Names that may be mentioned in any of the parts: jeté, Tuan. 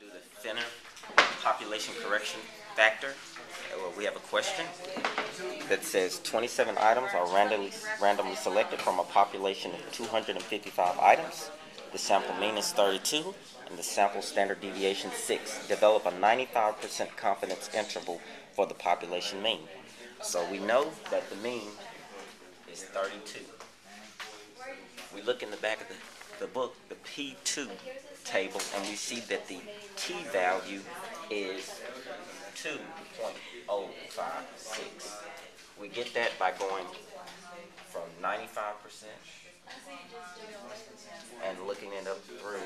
do the thinner population correction factor. We have a question that says 27 items are randomly selected from a population of 255 items. The sample mean is 32 and the sample standard deviation 6. Develop a 95% confidence interval for the population mean. So we know that the mean is 32. We look in the back of the book, the P2 table, and we see that the T value is 2.056. We get that by going from 95% and looking it up through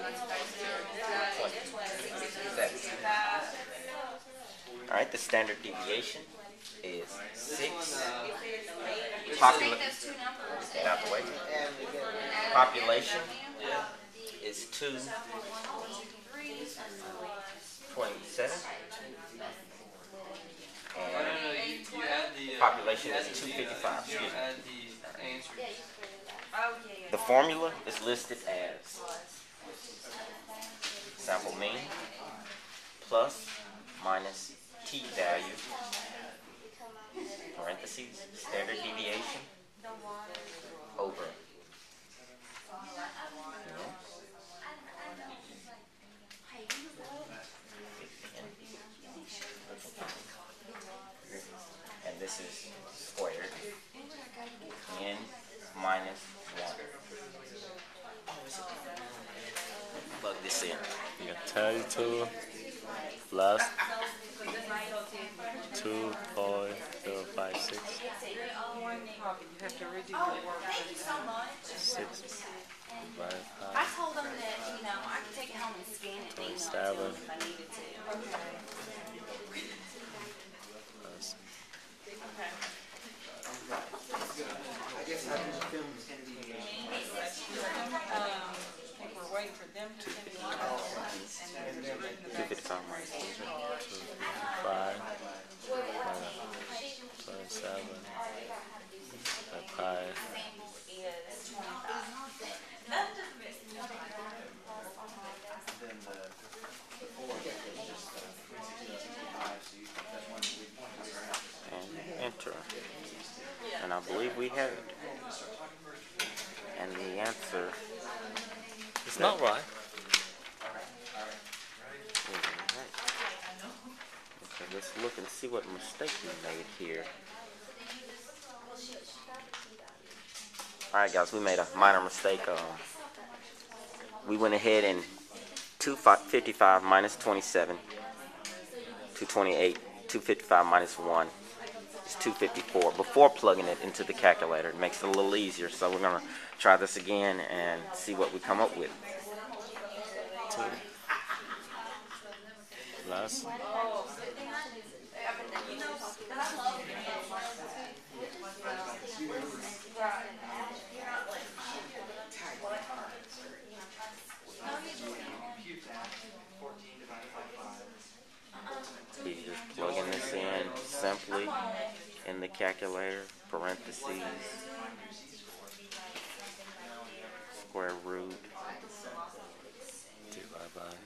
27. All right, the standard deviation is 6. Population is 2.7. Population is 255. Excuse me. Right. The formula is listed as sample mean plus minus t value, parentheses, standard deviation over and this is squared n minus 1. Plug this in. You got 32 plus 2.056. 6. I told them that, you know, I could take it home and scan it if I needed to. I think we're waiting for them to send me and then and I believe we have it. And the answer is not right. Okay, let's look and see what mistake we made here. Alright guys, we made a minor mistake. We went ahead and 255 minus 27, 228, 255 minus 1. It's 254 before plugging it into the calculator. It makes it a little easier, so we're going to try this again and see what we come up with. 2 plus 14 divided by 5. He's just plugging this in simply in the calculator, parentheses, square root, divided by,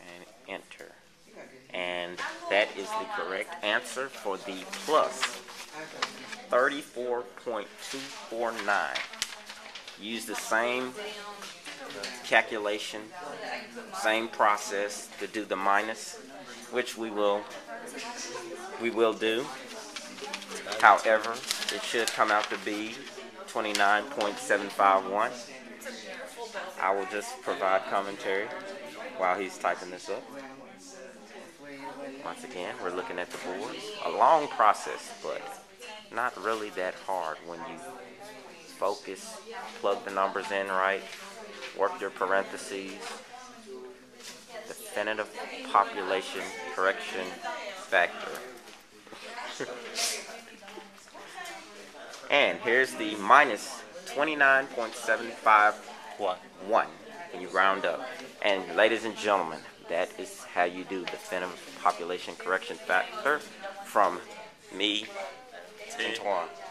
and enter. And that is the correct answer for the plus 34.249. Use the same calculation, same process to do the minus, which we will do. However, it should come out to be 29.751. I will just provide commentary while he's typing this up. Once again, we're looking at the board. A long process, but not really that hard when you focus, plug the numbers in right, work your parentheses, definitive population correction factor. And here's the minus 29.751 when you round up. And ladies and gentlemen, that is how you do definitive population correction factor from me and Tuan.